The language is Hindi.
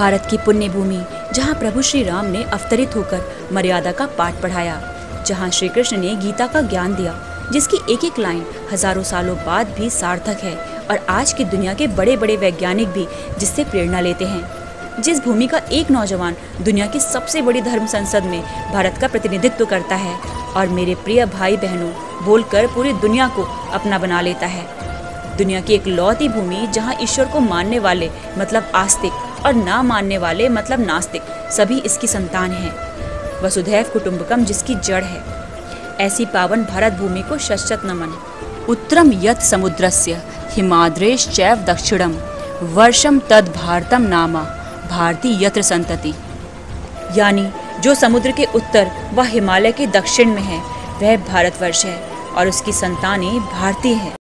भारत की पुण्य भूमि जहाँ प्रभु श्री राम ने अवतरित होकर मर्यादा का पाठ पढ़ाया, जहाँ श्री कृष्ण ने गीता का ज्ञान दिया, जिसकी एक एक लाइन हजारों सालों बाद भी सार्थक है और आज की दुनिया के बड़े बड़े वैज्ञानिक भी जिससे प्रेरणा लेते हैं। जिस भूमि का एक नौजवान दुनिया की सबसे बड़ी धर्म संसद में भारत का प्रतिनिधित्व करता है और मेरे प्रिय भाई बहनों बोलकर पूरी दुनिया को अपना बना लेता है। दुनिया की एक लौती भूमि जहाँ ईश्वर को मानने वाले मतलब आस्तिक और ना मानने वाले मतलब नास्तिक सभी इसकी संतान हैं। वसुधैव कुटुम्बकम जिसकी जड़ है। ऐसी पावन भारत भूमि को शतशत नमन। उत्तरम यत समुद्रस्य हिमाद्रेश चैव दक्षिणम वर्षम तद भारतम नामा भारती यत्र संतति। यानी जो समुद्र के उत्तर व हिमालय के दक्षिण में है वह भारतवर्ष है और उसकी संतानें भारतीय हैं।